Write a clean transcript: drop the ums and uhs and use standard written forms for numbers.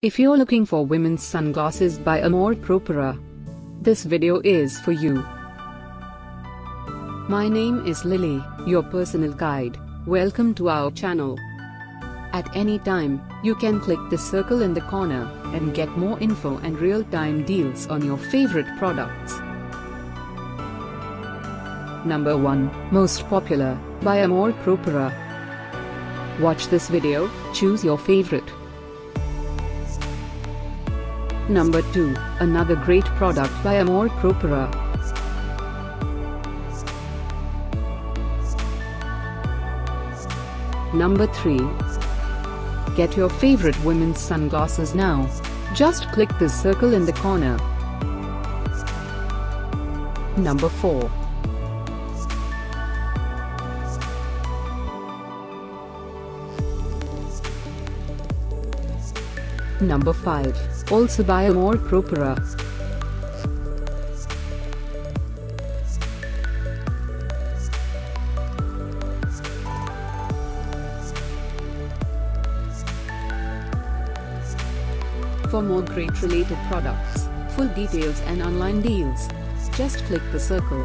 If you're looking for women's sunglasses by Amour-Propre, this video is for you. My name is Lily, your personal guide. Welcome to our channel. At any time, you can click the circle in the corner and get more info and real-time deals on your favorite products. Number 1, Most Popular, by Amour-Propre. Watch this video, choose your favorite. Number 2, another great product by Amour-Propre. Number 3. Get your favorite women's sunglasses now. Just click the circle in the corner. Number 4. Number 5, also by Amour-Propre. For more great related products, full details and online deals, just click the circle.